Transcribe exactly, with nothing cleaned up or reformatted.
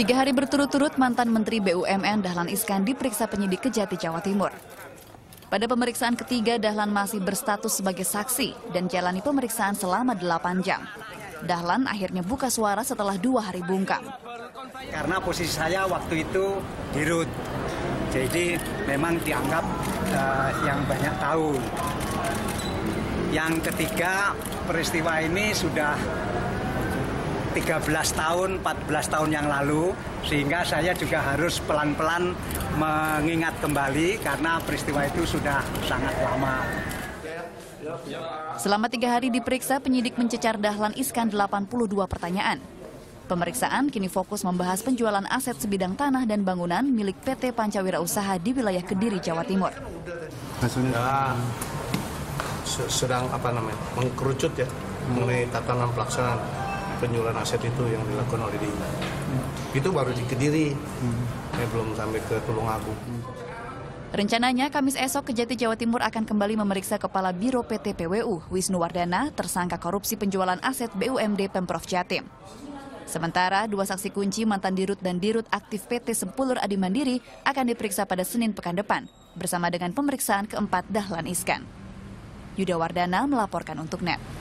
Tiga hari berturut-turut mantan Menteri B U M N Dahlan Iskan diperiksa penyidik Kejati, Jawa Timur. Pada pemeriksaan ketiga, Dahlan masih berstatus sebagai saksi dan jalani pemeriksaan selama delapan jam. Dahlan akhirnya buka suara setelah dua hari bungkam. Karena posisi saya waktu itu di R U T, jadi memang dianggap uh, yang banyak tahu. Yang ketiga, peristiwa ini sudah tiga belas tahun, empat belas tahun yang lalu, sehingga saya juga harus pelan-pelan mengingat kembali karena peristiwa itu sudah sangat lama. Selama tiga hari diperiksa, penyidik mencecar Dahlan Iskan delapan puluh dua pertanyaan. Pemeriksaan kini fokus membahas penjualan aset sebidang tanah dan bangunan milik P T Pancawira Usaha di wilayah Kediri, Jawa Timur. Ya, sedang apa namanya mengkerucut ya mengenai tatanan pelaksanaan penjualan aset itu yang dilakukan oleh dia. Itu baru di Kediri, saya belum sampai ke Tulungagung. Rencananya Kamis esok Kejati Jawa Timur akan kembali memeriksa Kepala Biro P T P W U Wisnu Wardana tersangka korupsi penjualan aset B U M D Pemprov Jatim. Sementara dua saksi kunci mantan Dirut dan Dirut aktif P T Sempulur Adi Mandiri akan diperiksa pada Senin pekan depan bersama dengan pemeriksaan keempat Dahlan Iskan. Yuda Wardana melaporkan untuk N E T.